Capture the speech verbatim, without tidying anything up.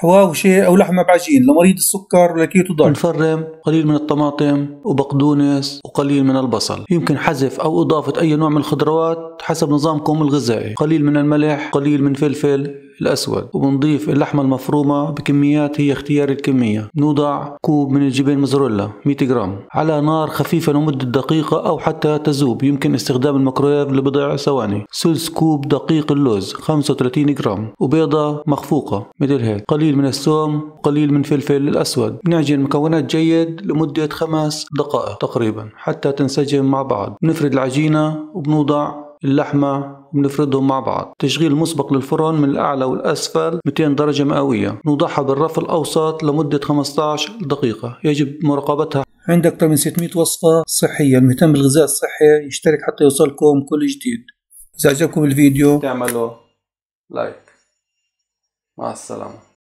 حواوشي او لحمه بعجين لمريض السكر ولكيته ضعف. بنفرم قليل من الطماطم وبقدونس وقليل من البصل، يمكن حذف او اضافه اي نوع من الخضروات حسب نظامكم الغذائي، قليل من الملح، قليل من فلفل الاسود، وبنضيف اللحمه المفرومه بكميات هي اختيار الكميه. نوضع كوب من الجبن موزاريلا مئة جرام على نار خفيفه لمده دقيقه او حتى تذوب، يمكن استخدام الميكرويف لبضع ثواني. ثلث كوب دقيق اللوز خمسة وثلاثين جرام، وبيضه مخفوقه مثل هيك، قليل من الثوم، قليل من فلفل الاسود. نعجن المكونات جيد لمده خمس دقائق تقريبا حتى تنسجم مع بعض. نفرد العجينه وبنوضع اللحمه بنفردهم مع بعض. تشغيل مسبق للفرن من الأعلى والأسفل مئتين درجة مئوية. نوضعها بالرف الأوسط لمدة خمسة عشر دقيقة، يجب مراقبتها. عند أكثر من ستمئة وصفة صحية، المهتم بالغذاء الصحي يشترك حتى يوصلكم كل جديد. إذا عجبكم الفيديو تعملوا لايك. مع السلامة.